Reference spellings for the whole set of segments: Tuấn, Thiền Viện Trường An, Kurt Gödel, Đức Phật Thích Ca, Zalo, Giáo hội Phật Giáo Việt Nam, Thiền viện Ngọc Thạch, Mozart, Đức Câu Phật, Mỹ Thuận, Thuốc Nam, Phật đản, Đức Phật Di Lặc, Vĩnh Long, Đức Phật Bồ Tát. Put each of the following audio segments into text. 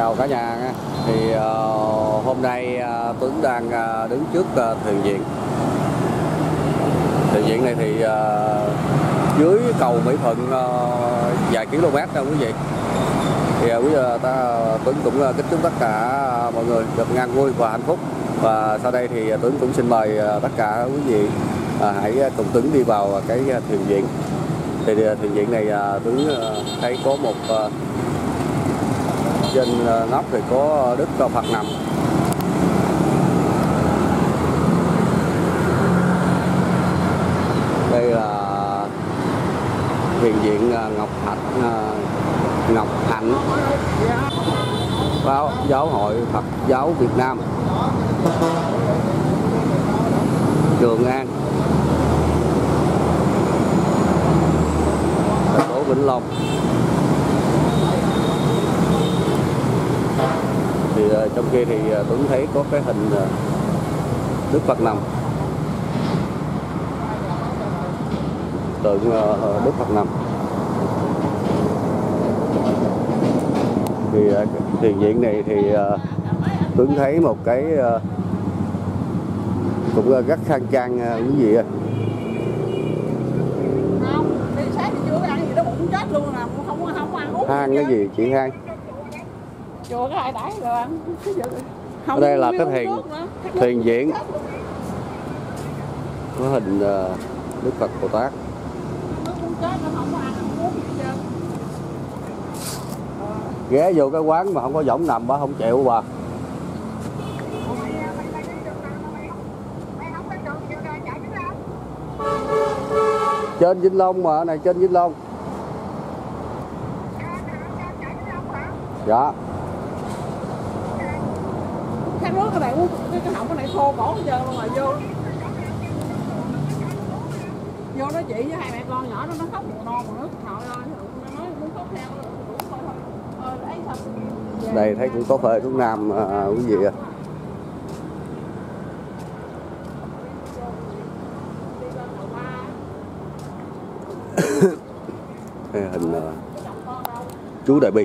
Chào cả nhà nha. Thì hôm nay Tuấn đang đứng trước thiền viện. Thiền viện này thì dưới cầu Mỹ Thuận vài km đâu quý vị. Thì quý Tuấn cũng kính chúc tất cả mọi người được an vui và hạnh phúc. Và sau đây thì Tuấn cũng xin mời tất cả quý vị hãy cùng Tuấn đi vào cái thiền viện. Thì thiền viện này Tuấn thấy có một trên nóc thì có Đức Câu Phật nằm. Đây là thiền viện Ngọc Thạch, Ngọc Thạnh, Giáo hội Phật Giáo Việt Nam, Trường An, thành phố Vĩnh Long. Thì trong kia thì Tuấn thấy có cái hình Đức Phật nằm, tượng Đức Phật nằm. Thì thiền viện này thì Tuấn thấy một cái cũng rất khang trang quý vị ạ. Không, thì sáng thì chưa ăn gì đó cũng chết luôn nè, không ăn uống. Hang cái gì chị Hai? Chùa có ai đãi rồi ăn. Ở đây là cái thiền viện có hình Đức Phật Bồ Tát. Ghé vô cái quán mà không có võng nằm, bà không chịu bà. Trên Vĩnh Long mà, này trên Vĩnh Long. Dạ. Nước các bạn uống cái họng cái này khô cổ hết trơn rồi vô đó chị với hai mẹ con nhỏ đó, nó khóc một non một nước thôi thôi nó nói muốn khóc theo thôi ấy thật. Đây thấy cũng có phơi thuốc nam quý vị ạ. Hình chú Đại Bi.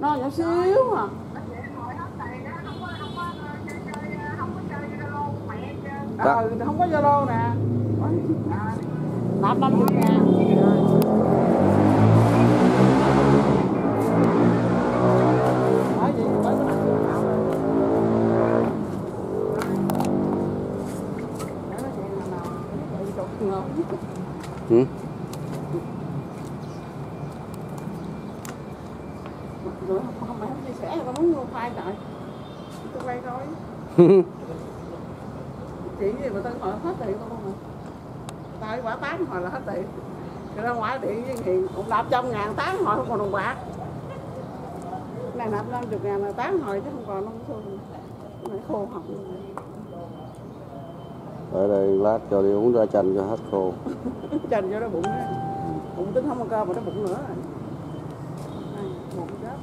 Nó nhỏ xíu à. Không có Zalo nè. Nạp 50.000. Ừ. Chuyện gì mà tao hỏi hết tiền không mà. Tao quả tán hồi là hết tiền. Cái ra ngoài điện với Hiền cũng nạp trong ngàn tán hồi không còn đồng bạc. Cái này nạp 50.000 là tán hồi chứ không còn nông xuân. Cái này khô hỏng luôn. Ở đây lát cho đi uống ra chanh cho hết khô. Chanh cho nó bụng đó. Bụng tính không ăn cơm mà nó bụng nữa rồi. Đây, bụng chết.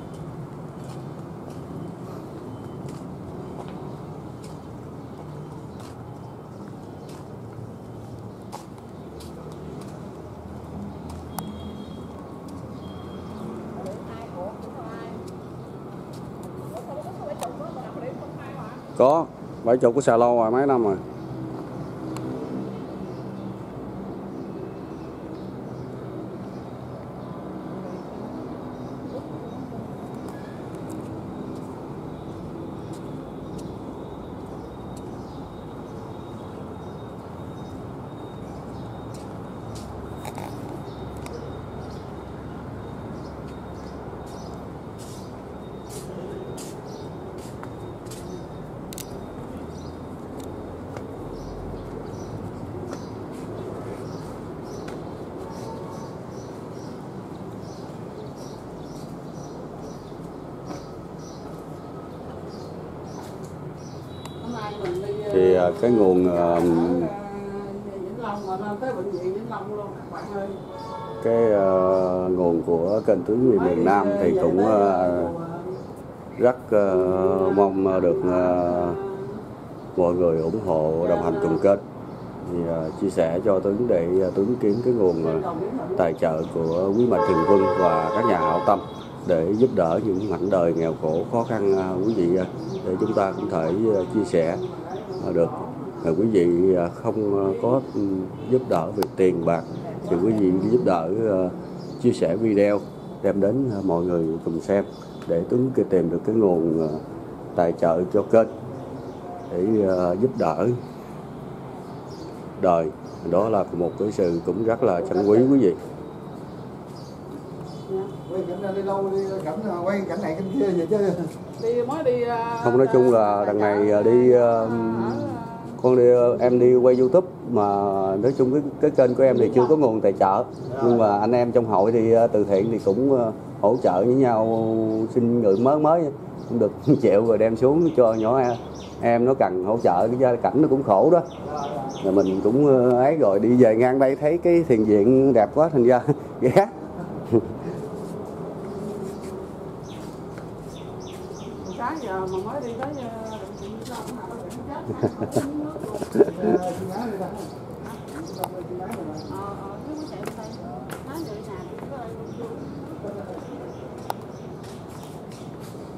Có 70 của xà lô rồi mấy năm rồi. Thì cái nguồn nguồn của kênh Tuấn Người miền Nam thì cũng rất mong được mọi người ủng hộ đồng hành cùng kênh, thì chia sẻ cho Tuấn để Tuấn kiếm cái nguồn tài trợ của quý mạnh thường quân và các nhà hảo tâm để giúp đỡ những mảnh đời nghèo khổ khó khăn quý vị, để chúng ta cũng thể chia sẻ được. Quý vị không có giúp đỡ về tiền bạc thì quý vị giúp đỡ chia sẻ video đem đến mọi người cùng xem, để Tuấn tìm được cái nguồn tài trợ cho kênh để giúp đỡ đời. Đó là một cái sự cũng rất là trân quý quý vị. Không, nói chung là đằng này đi con đi, em đi quay YouTube mà nói chung cái kênh của em thì chưa có nguồn tài trợ, nhưng mà anh em trong hội thì từ thiện thì cũng hỗ trợ với nhau, xin người mới cũng được 1 triệu rồi đem xuống cho nhỏ em nó cần hỗ trợ, cái gia cảnh nó cũng khổ đó. Rồi mình cũng ấy, rồi đi về ngang đây thấy cái thiền viện đẹp quá thành ra ghé.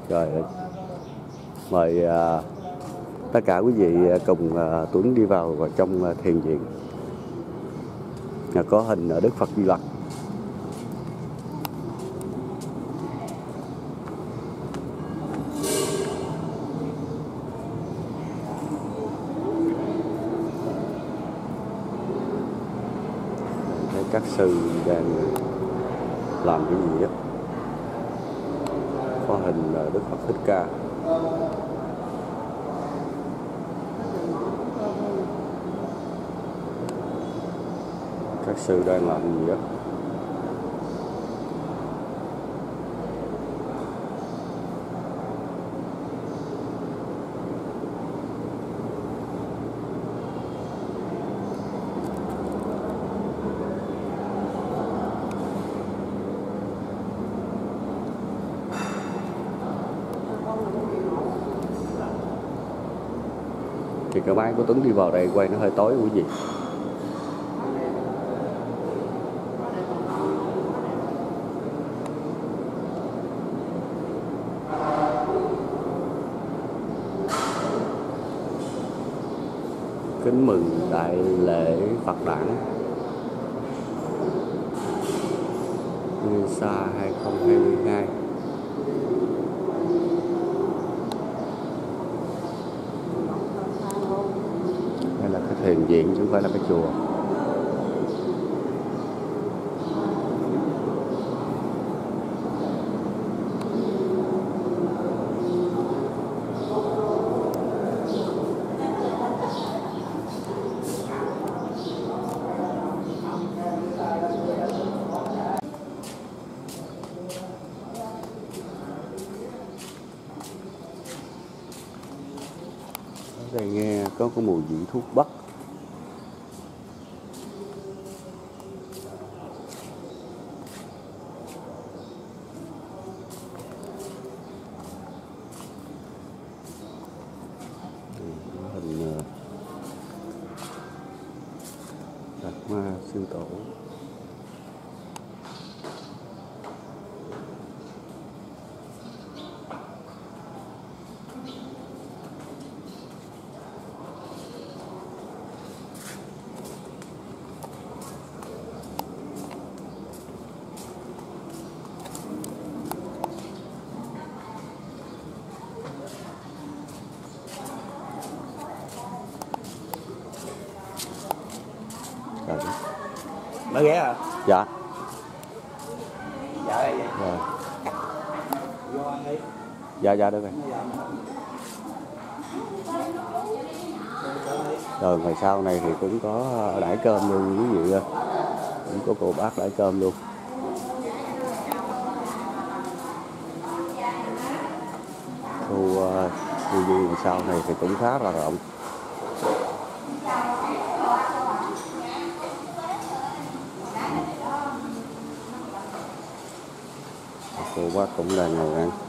Rồi mời tất cả quý vị cùng Tuấn đi vào trong thiền viện có hình Đức Phật Di Lặc. Các sư đang làm cái gì á, có hình là Đức Phật Thích Ca. Các sư đang làm gì á, thì cái máy của Tuấn đi vào đây quay nó hơi tối quý vị. Kính mừng đại lễ Phật đản Sa 2022. Thiền viện chứ không phải là cái chùa. Ở đây nghe có cái mùi vị thuốc bắc. Mới ghé hả? Dạ. Dạ. Dạ dạ được rồi. Rồi ngày sau này thì cũng có đãi cơm luôn quý vị ơi. Cũng có cô bác đãi cơm luôn. Thu tư duy sau này thì cũng khá là rộng. Cô bác cũng là người ăn.